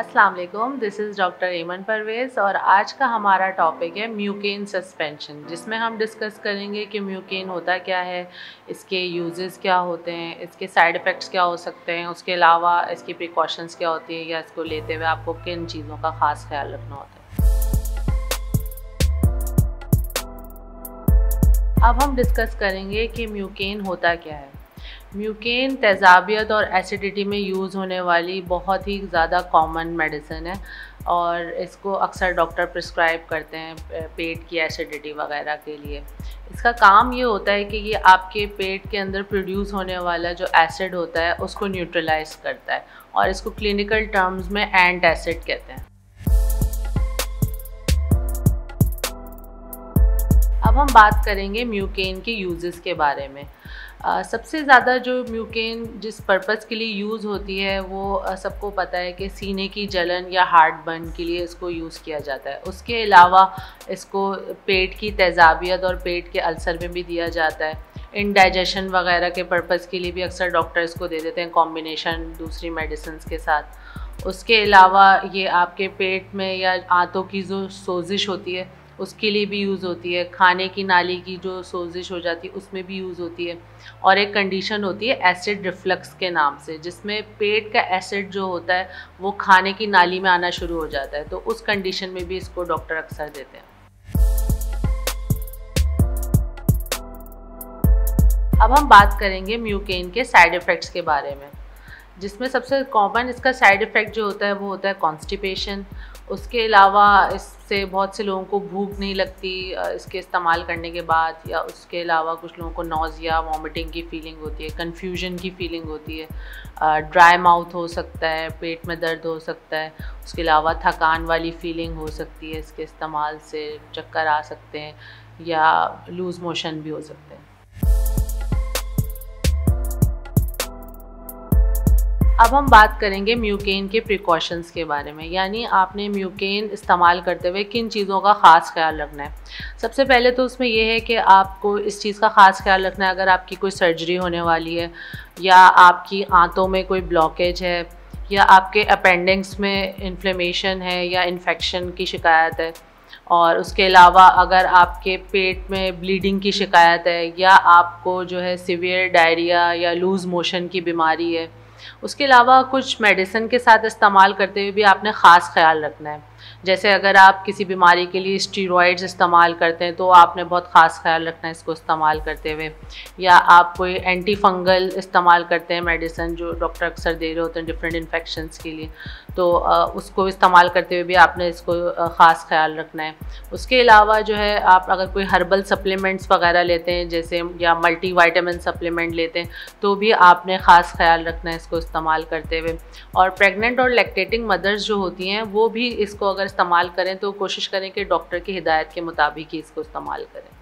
अस्सलाम वालेकुम, this is doctor एमन परवेज़ और आज का हमारा टॉपिक है म्यूकेन सस्पेंशन, जिसमें हम डिस्कस करेंगे कि म्यूकेन होता क्या है, इसके यूजेस क्या होते हैं, इसके साइड इफ़ेक्ट्स क्या हो सकते हैं, उसके अलावा इसकी प्रिकॉशंस क्या होती है या इसको लेते हुए आपको किन चीज़ों का ख़ास ख्याल रखना होता है। अब हम डिस्कस करेंगे कि म्यूकेन होता क्या है। म्यूकेन तेज़ाबियत और एसिडिटी में यूज़ होने वाली बहुत ही ज़्यादा कॉमन मेडिसिन है और इसको अक्सर डॉक्टर प्रिस्क्राइब करते हैं पेट की एसिडिटी वगैरह के लिए। इसका काम ये होता है कि ये आपके पेट के अंदर प्रोड्यूस होने वाला जो एसिड होता है उसको न्यूट्रलाइज करता है और इसको क्लिनिकल टर्म्स में एंट एसिड कहते हैं। अब हम बात करेंगे म्यूकेन के यूजेस के बारे में। सबसे ज़्यादा जो म्यूकेन जिस पर्पज़ के लिए यूज़ होती है वो सबको पता है कि सीने की जलन या हार्ट बर्न के लिए इसको यूज़ किया जाता है। उसके अलावा इसको पेट की तेज़ाबियत और पेट के अल्सर में भी दिया जाता है। इनडाइजेशन वगैरह के पर्पज़ के लिए भी अक्सर डॉक्टर इसको दे देते हैं कॉम्बिनेशन दूसरी मेडिसिन के साथ। उसके अलावा ये आपके पेट में या आंतों की जो सोजिश होती है उसके लिए भी यूज़ होती है। खाने की नाली की जो सोजिश हो जाती है उसमें भी यूज़ होती है। और एक कंडीशन होती है एसिड रिफ्लक्स के नाम से, जिसमें पेट का एसिड जो होता है वो खाने की नाली में आना शुरू हो जाता है, तो उस कंडीशन में भी इसको डॉक्टर अक्सर देते हैं। अब हम बात करेंगे म्यूकेन के साइड इफ़ेक्ट्स के बारे में, जिसमें सबसे कॉमन इसका साइड इफ़ेक्ट जो होता है वो होता है कॉन्स्टिपेशन। उसके अलावा इससे बहुत से लोगों को भूख नहीं लगती इसके इस्तेमाल करने के बाद, या उसके अलावा कुछ लोगों को नोज़िया वॉमिटिंग की फीलिंग होती है, कन्फ्यूजन की फीलिंग होती है, ड्राई माउथ हो सकता है, पेट में दर्द हो सकता है। उसके अलावा थकान वाली फीलिंग हो सकती है, इसके इस्तेमाल से चक्कर आ सकते हैं या लूज़ मोशन भी हो सकते हैं। अब हम बात करेंगे म्यूकेन के प्रिकॉशंस के बारे में, यानी आपने म्यूकेन इस्तेमाल करते हुए किन चीज़ों का ख़ास ख्याल रखना है। सबसे पहले तो उसमें यह है कि आपको इस चीज़ का ख़ास ख्याल रखना है अगर आपकी कोई सर्जरी होने वाली है या आपकी आंतों में कोई ब्लॉकेज है या आपके अपेंडिक्स में इन्फ्लेमेशन है या इन्फेक्शन की शिकायत है। और उसके अलावा अगर आपके पेट में ब्लीडिंग की शिकायत है या आपको जो है सीवियर डायरिया या लूज़ मोशन की बीमारी है। उसके अलावा कुछ मेडिसिन के साथ इस्तेमाल करते हुए भी आपने ख़ास ख्याल रखना है, जैसे अगर आप किसी बीमारी के लिए स्टीरॉइड्स इस्तेमाल करते हैं तो आपने बहुत ख़ास ख्याल रखना है इसको इस्तेमाल करते हुए। या आप कोई एंटी फंगल इस्तेमाल करते हैं मेडिसिन जो डॉक्टर अक्सर दे रहे होते हैं डिफरेंट इन्फेक्शंस के लिए, तो उसको इस्तेमाल करते हुए भी आपने इसको ख़ास ख्याल रखना है। उसके अलावा जो है आप अगर कोई हर्बल सप्लीमेंट्स वगैरह लेते हैं जैसे, या मल्टी वाइटामिन सप्लीमेंट लेते हैं, तो भी आपने ख़ास ख्याल रखना है इसको इस्तेमाल करते हुए। और प्रेग्नेंट और लैक्टेटिंग मदर्स जो होती हैं वो भी इसको अगर इस्तेमाल करें तो कोशिश करें कि डॉक्टर की हिदायत के मुताबिक ही इसको इस्तेमाल करें।